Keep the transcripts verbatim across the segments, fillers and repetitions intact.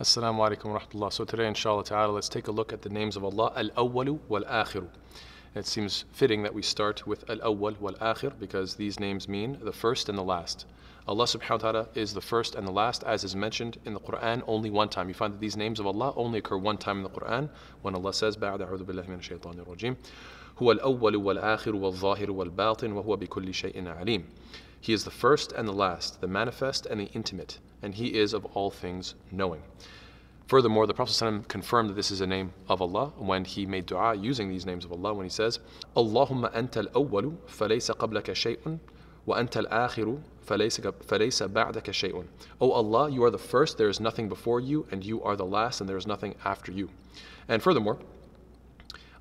Assalamu alaikum wa rahmatullah. So today, inshallah ta'ala, let's take a look at the names of Allah, Al-awwal wal-akhir. It seems fitting that we start with Al-awwal wal-akhir because these names mean the first and the last. Allah subhanahu wa ta'ala is the first and the last, as is mentioned in the Qur'an only one time. You find that these names of Allah only occur one time in the Qur'an when Allah says, بَعْدَ أَعُوذُ بِاللَّهِ مِنَ الشَّيْطَانِ الرَّجِيمِ هُوَ الْأَوَّلُ وَالْآخِرُ وَالظَّاهِرُ وَالْبَاطِنُ وَهُوَ بِكُلِّ شَيْءٍ عَلِيمٌ. He is the first and the last, the manifest and the intimate, and He is of all things knowing. Furthermore, the Prophet ﷺ confirmed that this is a name of Allah when he made dua using these names of Allah when he says, Allahumma anta al-awwalu falaysa qablaka shay'un wa anta al-akhiru falaysa ba'daka shay'un. O Allah, you are the first, there is nothing before you, and you are the last, and there is nothing after you. And furthermore,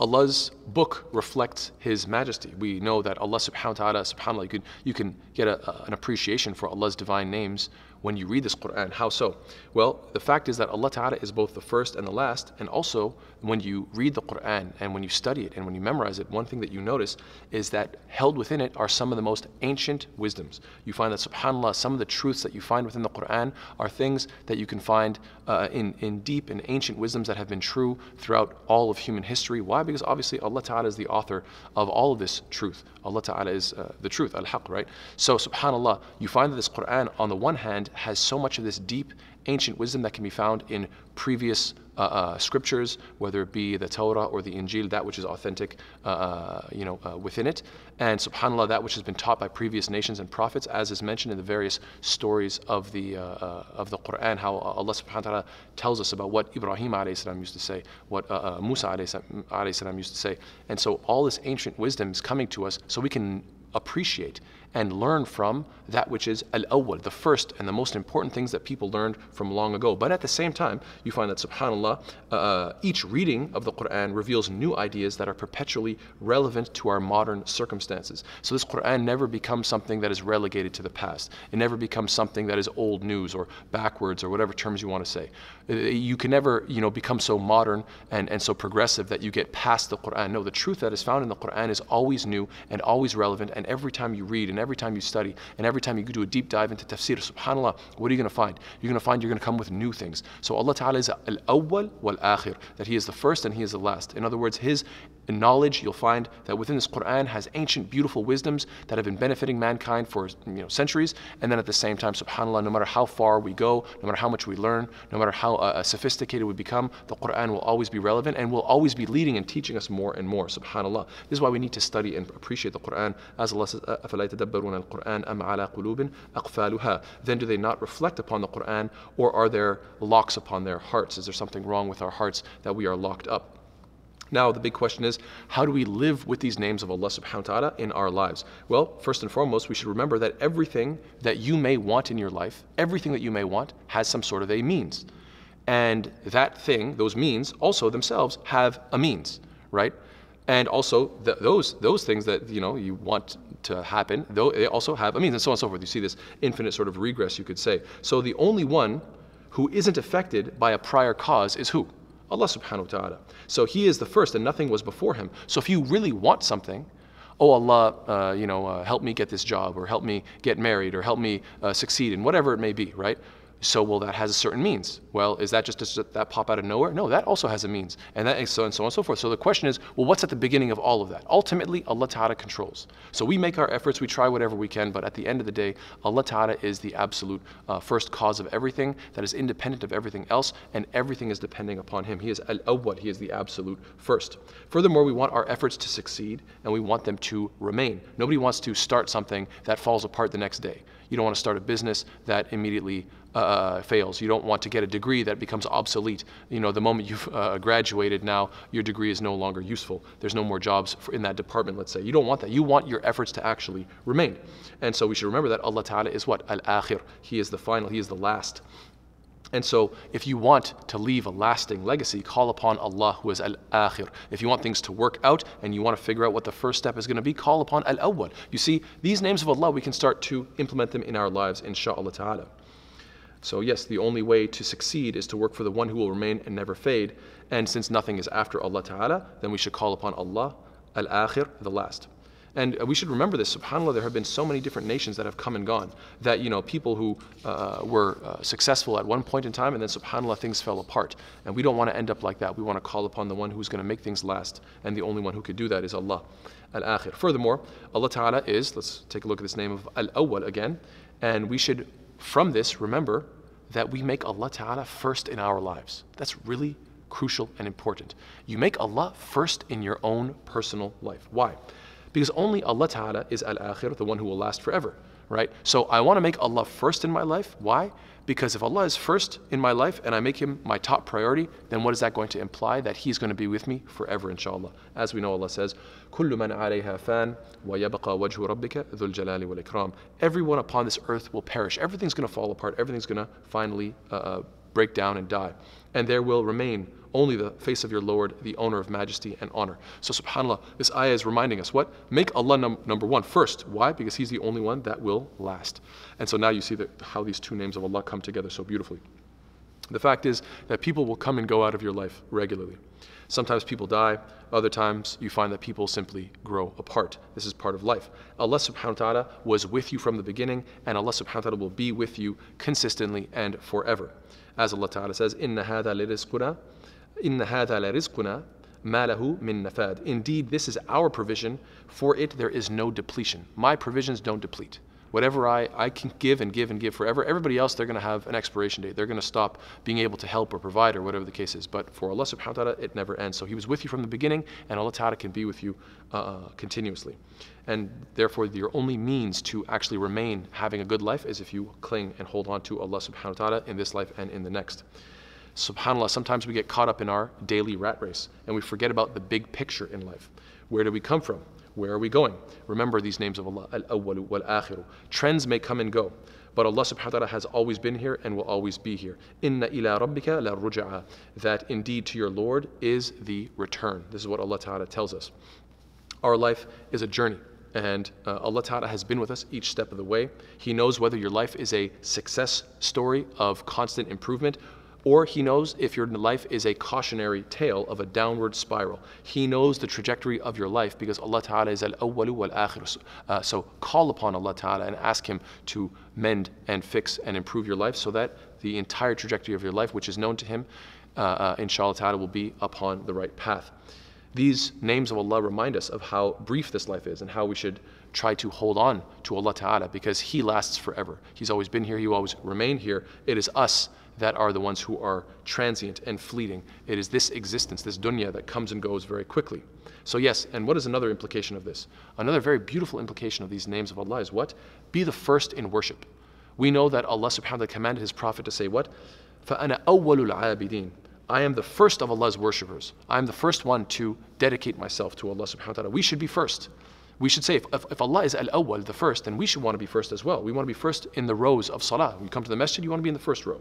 Allah's book reflects His majesty. We know that Allah subhanahu wa ta'ala, subhanAllah, you can, you can get a, a, an appreciation for Allah's divine names when you read this Qur'an. How so? Well, the fact is that Allah ta'ala is both the first and the last, and also when you read the Qur'an and when you study it and when you memorize it, one thing that you notice is that held within it are some of the most ancient wisdoms. You find that, subhanAllah, some of the truths that you find within the Qur'an are things that you can find uh, in, in deep and ancient wisdoms that have been true throughout all of human history. Why? Because obviously Allah ta'ala is the author of all of this truth. Allah ta'ala is uh, the truth, al-Haqq, right? So, subhanAllah, you find that this Qur'an, on the one hand, has so much of this deep ancient wisdom that can be found in previous uh, uh, scriptures, whether it be the Torah or the Injil, that which is authentic uh, you know, uh, within it. And subhanAllah, that which has been taught by previous nations and prophets, as is mentioned in the various stories of the, uh, uh, of the Qur'an, how Allah subhanahu wa ta'ala tells us about what Ibrahim alayhi salam used to say, what uh, uh, Musa alayhi salam used to say. And so all this ancient wisdom is coming to us so we can appreciate and learn from that which is al-awwal, the first and the most important things that people learned from long ago. But at the same time, you find that, subhanAllah, uh, each reading of the Qur'an reveals new ideas that are perpetually relevant to our modern circumstances. So this Qur'an never becomes something that is relegated to the past. It never becomes something that is old news or backwards or whatever terms you want to say. You can never, you know, become so modern and, and so progressive that you get past the Qur'an. No, the truth that is found in the Qur'an is always new and always relevant, and every time you read and every time you study and every time you do a deep dive into tafsir, subhanAllah, what are you going to find? You're going to find you're going to come with new things. So Allah Ta'ala is al-awwal wal-akhir, that He is the first and He is the last. In other words, His knowledge, you'll find that within this Qur'an has ancient, beautiful wisdoms that have been benefiting mankind for you know, centuries. And then at the same time, subhanAllah, no matter how far we go, no matter how much we learn, no matter how uh, sophisticated we become, the Qur'an will always be relevant and will always be leading and teaching us more and more, subhanAllah. This is why we need to study and appreciate the Qur'an. As Allah says, أَفَلَا يَتَدَبَّرُونَ الْقُرْآنَ أَمْ عَلَىٰ قُلُوبٍ أَقْفَالُهَا. Then do they not reflect upon the Qur'an, or are there locks upon their hearts? Is there something wrong with our hearts that we are locked up? Now, the big question is, how do we live with these names of Allah subhanahu wa ta'ala in our lives? Well, first and foremost, we should remember that everything that you may want in your life, everything that you may want has some sort of a means. And that thing, those means, also themselves have a means, right? And also the, those, those things that you, know, you want to happen, though, they also have a means, and so on and so forth. You see this infinite sort of regress, you could say. So the only one who isn't affected by a prior cause is who? Allah subhanahu wa ta'ala. So He is the first and nothing was before Him. So if you really want something, oh Allah, uh, you know, uh, help me get this job, or help me get married, or help me uh, succeed in whatever it may be, right? So, well, that has a certain means. Well, is that just, just that pop out of nowhere? No, that also has a means, and that, and so and so on and so forth. So the question is, well, what's at the beginning of all of that? Ultimately, Allah Ta'ala controls. So we make our efforts, we try whatever we can, but at the end of the day, Allah Ta'ala is the absolute uh, first cause of everything that is independent of everything else, and everything is depending upon Him. He is al-awwal, He is the absolute first. Furthermore, we want our efforts to succeed, and we want them to remain. Nobody wants to start something that falls apart the next day. You don't want to start a business that immediately Uh, fails. You don't want to get a degree that becomes obsolete. You know, the moment you've uh, graduated now, your degree is no longer useful. There's no more jobs for in that department, let's say. You don't want that. You want your efforts to actually remain. And so we should remember that Allah Ta'ala is what? Al-akhir. He is the final. He is the last. And so if you want to leave a lasting legacy, call upon Allah who is al-akhir. If you want things to work out and you want to figure out what the first step is going to be, call upon al-awwal. You see, these names of Allah, we can start to implement them in our lives, inshaAllah Ta'ala. So yes, the only way to succeed is to work for the one who will remain and never fade. And since nothing is after Allah Ta'ala, then we should call upon Allah, al-akhir, the last. And we should remember this, subhanAllah, there have been so many different nations that have come and gone, that, you know, people who uh, were uh, successful at one point in time, and then subhanAllah, things fell apart. And we don't want to end up like that. We want to call upon the one who's going to make things last, and the only one who could do that is Allah, al-akhir. Furthermore, Allah Ta'ala is, let's take a look at this name of Al-awwal again, and we should, from this, remember that we make Allah Ta'ala first in our lives. That's really crucial and important. You make Allah first in your own personal life. Why? Because only Allah Ta'ala is al-akhir, the one who will last forever, right? So I want to make Allah first in my life. Why? Because if Allah is first in my life and I make him my top priority, then what is that going to imply? That he's going to be with me forever, inshallah. As we know, Allah says, "Kullu man alayha fan wa yabqa wajhu rabbika dhul jalali wal ikram." Everyone upon this earth will perish. Everything's going to fall apart. Everything's going to finally uh, break down and die. And there will remain only the face of your Lord, the owner of majesty and honor. So subhanAllah, this ayah is reminding us what? Make Allah num number one first. Why? Because he's the only one that will last. And so now you see that how these two names of Allah come together so beautifully. The fact is that people will come and go out of your life regularly. Sometimes people die, other times you find that people simply grow apart. This is part of life. Allah subhanahu wa ta'ala was with you from the beginning, and Allah subhanahu wa ta'ala will be with you consistently and forever. As Allah ta'ala says, "Inna hadha lirizquna." Inna hadha la rizquna ma lahu min nafad. Indeed, this is our provision. For it there is no depletion. My provisions don't deplete. Whatever I, I can give and give and give forever. Everybody else, they're going to have an expiration date. They're going to stop being able to help or provide or whatever the case is. But for Allah subhanahu wa ta'ala, it never ends. So he was with you from the beginning, and Allah ta'ala can be with you uh, continuously. And therefore, your only means to actually remain having a good life is if you cling and hold on to Allah subhanahu wa ta'ala in this life and in the next. SubhanAllah, sometimes we get caught up in our daily rat race and we forget about the big picture in life. Where do we come from? Where are we going? Remember these names of Allah, Al-awwalu wal-akhiru. Trends may come and go, but Allah subhanahu wa ta'ala has always been here and will always be here. Inna ila rabbika la ruj'a. That indeed to your Lord is the return. This is what Allah ta'ala tells us. Our life is a journey. And uh, Allah Ta'ala has been with us each step of the way. He knows whether your life is a success story of constant improvement, or he knows if your life is a cautionary tale of a downward spiral. He knows the trajectory of your life because Allah Ta'ala is al-awwalu wal-akhir. Uh, so call upon Allah Ta'ala and ask him to mend and fix and improve your life so that the entire trajectory of your life, which is known to him, uh, uh, inshallah Ta'ala, will be upon the right path. These names of Allah remind us of how brief this life is and how we should try to hold on to Allah Ta'ala because he lasts forever. He's always been here. He will always remain here. It is us that are the ones who are transient and fleeting. It is this existence, this dunya, that comes and goes very quickly. So yes, and what is another implication of this? Another very beautiful implication of these names of Allah is what? Be the first in worship. We know that Allah subhanahu wa ta'ala commanded his prophet to say what? فَأَنَا أَوَّلُ الْعَابِدِينَ. I am the first of Allah's worshippers. I am the first one to dedicate myself to Allah subhanahu wa ta'ala. We should be first. We should say, if, if Allah is al-awwal, the first, then we should want to be first as well. We want to be first in the rows of salah. When you come to the masjid, you want to be in the first row.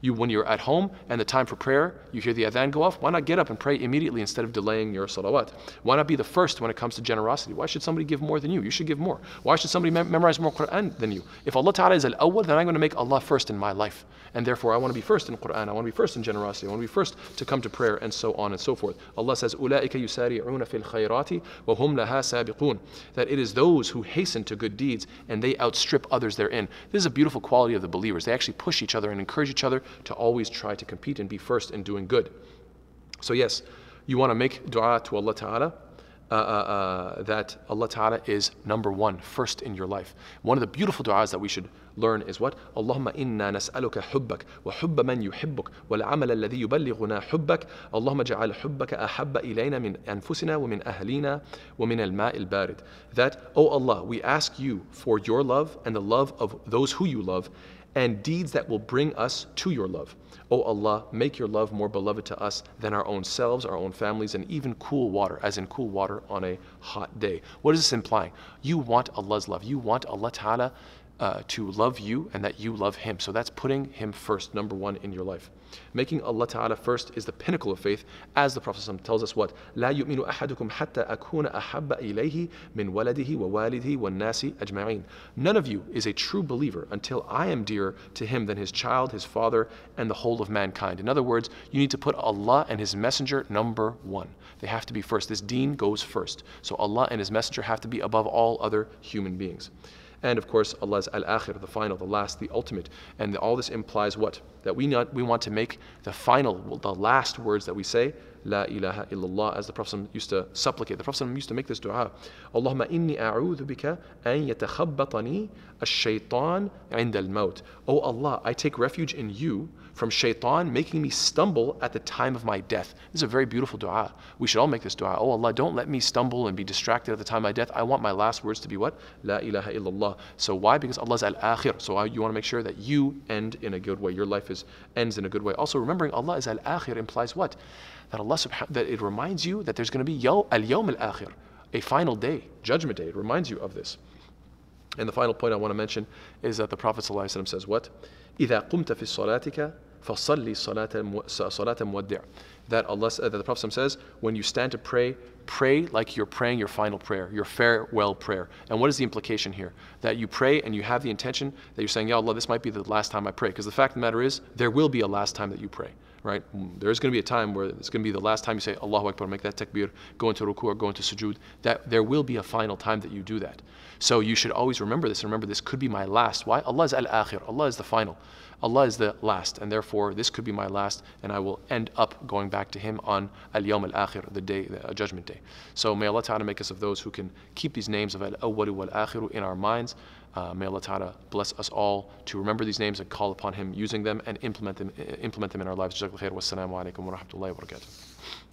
You, when you're at home and the time for prayer, you hear the adhan go off, why not get up and pray immediately instead of delaying your salawat? Why not be the first when it comes to generosity? Why should somebody give more than you? You should give more. Why should somebody mem memorize more Qur'an than you? If Allah Ta'ala is al-awwal, then I'm going to make Allah first in my life. And therefore, I want to be first in Qur'an. I want to be first in generosity. I want to be first to come to prayer, and so on and so forth. Allah says, أُولَٰئِكَ يُسَارِعُونَ فِي الْخَيْرَاتِ وَهُمْ لَهَا سَابِقُونَ. That it is those who hasten to good deeds, and they outstrip others therein. This is a beautiful quality of the believers. They actually push each other and encourage each other to always try to compete and be first in doing good. So yes, you want to make dua to Allah Ta'ala, uh, uh, uh, that Allah Ta'ala is number one, first in your life. One of the beautiful duas that we should learn is what? Allahumma inna nas'aluka hubbak wa hubba man yuhibbuk wal amal alladhi yuballighuna hubbak. Allahumma ja'al hubbaka ahabba ilayna min anfusina wa min ahlina wa min al-ma'il barid. That, O Allah, we ask you for your love and the love of those who you love, and deeds that will bring us to your love. O Allah, make your love more beloved to us than our own selves, our own families, and even cool water, as in cool water on a hot day. What is this implying? You want Allah's love. You want Allah Ta'ala uh, to love you and that you love him. So that's putting him first, number one in your life. Making Allah Ta'ala first is the pinnacle of faith, as the Prophet tells us what? La yu'minu ahadukum hatta akuna ahabba ilayhi min waladihi wa walidihi wa nasi ajma'in. None of you is a true believer until I am dearer to him than his child, his father, and the whole of mankind. In other words, you need to put Allah and his messenger number one. They have to be first. This deen goes first. So Allah and his messenger have to be above all other human beings. And of course, Allah's al-akhir, the final, the last, the ultimate. And all this implies what? That we, not, we want to make the final, the last words that we say, La ilaha illallah, as the Prophet used to supplicate. The Prophet used to make this dua, Allahumma inni a'udhu bika an yatakhabbatani ash-shaytan 'inda al-maut. Oh Allah, I take refuge in you from shaitan making me stumble at the time of my death. This is a very beautiful dua. We should all make this dua. Oh Allah, don't let me stumble and be distracted at the time of my death. I want my last words to be what? La ilaha illallah. So why? Because Allah's al-akhir. So you want to make sure that you end in a good way. Your life is ends in a good way. Also remembering Allah is al-akhir implies what? That Allah subhanahu, that it reminds you that there's going to be al-yawm al-akhir, a final day, judgment day. It reminds you of this. And the final point I want to mention is that the Prophet ﷺ says what? إِذَا قُمْتَ فِي صَلَاتِكَ فَصَلِّ صَلَاةَ مُوَدِّعٍ. That Allah, that the Prophet ﷺ says, when you stand to pray, pray like you're praying your final prayer, your farewell prayer. And what is the implication here? That you pray and you have the intention that you're saying, Ya Allah, this might be the last time I pray. Because the fact of the matter is, there will be a last time that you pray. Right? There's going to be a time where it's going to be the last time you say Allahu Akbar, make that takbir, go into ruku or go into sujood. That there will be a final time that you do that. So you should always remember this, and remember this could be my last. Why? Allah is al-akhir. Allah is the final. Allah is the last, and therefore this could be my last, and I will end up going back to him on al-yawm al-akhir, the day, the judgment day. So may Allah Ta'ala make us of those who can keep these names of al-awwal wal-akhir in our minds. Uh, may Allah Ta'ala bless us all to remember these names and call upon him using them and implement them, implement them in our lives. Jazakallah khair. Wassalamu alaikum wa rahmatullahi wa barakatuh.